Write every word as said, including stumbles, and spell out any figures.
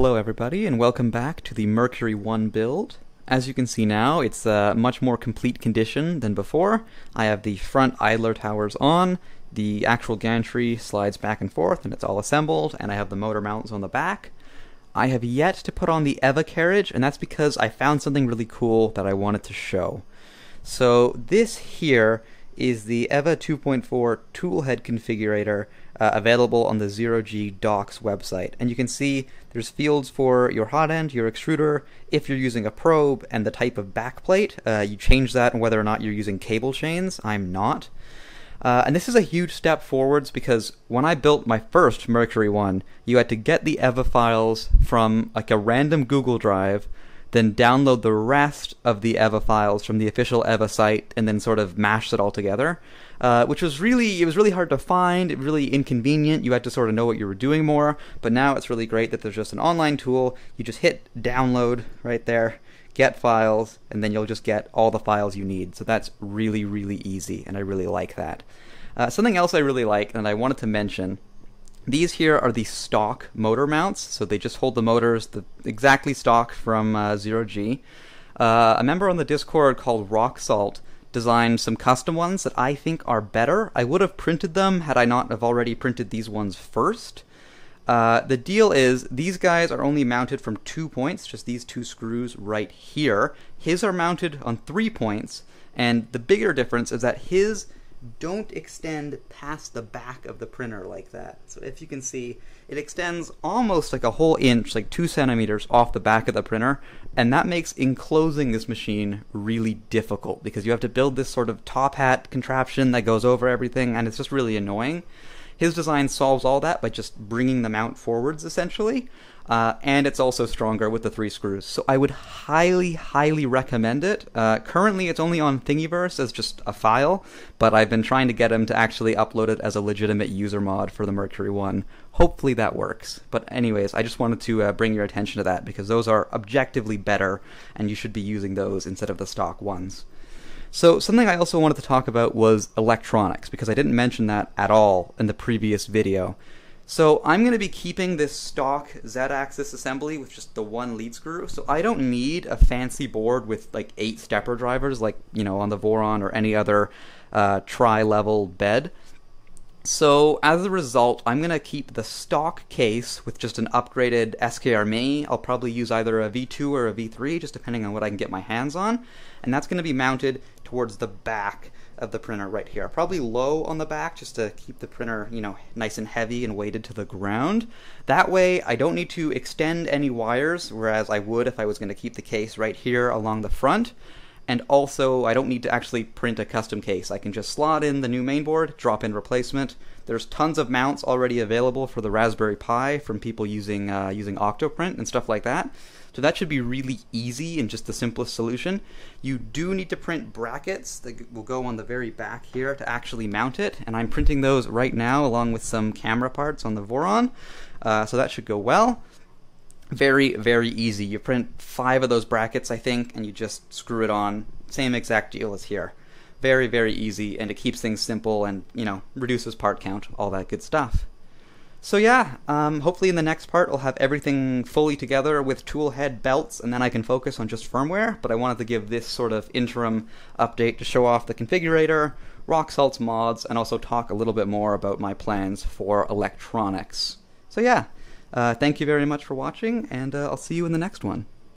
Hello everybody, and welcome back to the Mercury One build. As you can see now, it's a much more complete condition than before. I have the front idler towers on, the actual gantry slides back and forth and it's all assembled, and I have the motor mounts on the back. I have yet to put on the E V A carriage, and that's because I found something really cool that I wanted to show. So this here is the E V A two point four toolhead configurator uh, available on the ZeroG Docs website. And you can see there's fields for your hot end, your extruder, if you're using a probe, and the type of backplate. Uh, you change that and whether or not you're using cable chains. I'm not. Uh, and this is a huge step forwards, because when I built my first Mercury One, you had to get the E V A files from like a random Google Drive, then download the rest of the E V A files from the official E V A site, and then sort of mash it all together, uh, which was really, it was really hard to find, really inconvenient. You had to sort of know what you were doing more, but now it's really great that there's just an online tool. You just hit download right there, get files, and then you'll just get all the files you need. So that's really, really easy, and I really like that. Uh, something else I really like, and I wanted to mention, these here are the stock motor mounts, so they just hold the motors the, exactly stock from uh, ZeroG. Uh, a member on the Discord called Rock Salt designed some custom ones that I think are better. I would have printed them had I not have already printed these ones first. Uh, the deal is, these guys are only mounted from two points, just these two screws right here. His are mounted on three points, and the bigger difference is that his don't extend past the back of the printer like that. So if you can see, it extends almost like a whole inch, like two centimeters off the back of the printer, and that makes enclosing this machine really difficult, because you have to build this sort of top hat contraption that goes over everything, and it's just really annoying. His design solves all that by just bringing the mount forwards, essentially, uh, and it's also stronger with the three screws. So I would highly, highly recommend it. Uh, currently, it's only on Thingiverse as just a file, but I've been trying to get him to actually upload it as a legitimate user mod for the Mercury One. Hopefully that works. But anyways, I just wanted to uh, bring your attention to that, because those are objectively better, and you should be using those instead of the stock ones. So something I also wanted to talk about was electronics, because I didn't mention that at all in the previous video. So I'm going to be keeping this stock Z-axis assembly with just the one lead screw, so I don't need a fancy board with like eight stepper drivers like, you know, on the Voron or any other uh, tri-level bed. So as a result, I'm going to keep the stock case with just an upgraded S K R Mini. I'll probably use either a V two or a V three, just depending on what I can get my hands on. And that's going to be mounted towards the back of the printer right here. Probably low on the back, just to keep the printer, you know, nice and heavy and weighted to the ground. That way I don't need to extend any wires, whereas I would if I was going to keep the case right here along the front. And also, I don't need to actually print a custom case. I can just slot in the new mainboard, drop in replacement. There's tons of mounts already available for the Raspberry Pi from people using uh, using OctoPrint and stuff like that. So that should be really easy and just the simplest solution. You do need to print brackets that will go on the very back here to actually mount it, and I'm printing those right now along with some camera parts on the Voron, uh, so that should go well. Very, very easy. You print five of those brackets, I think, and you just screw it on. Same exact deal as here. Very, very easy, and it keeps things simple and, you know, reduces part count, all that good stuff. So yeah, um, hopefully in the next part I'll have everything fully together with toolhead belts, and then I can focus on just firmware, but I wanted to give this sort of interim update to show off the configurator, Rock Salt's mods, and also talk a little bit more about my plans for electronics. So yeah. Uh, thank you very much for watching, and uh, I'll see you in the next one.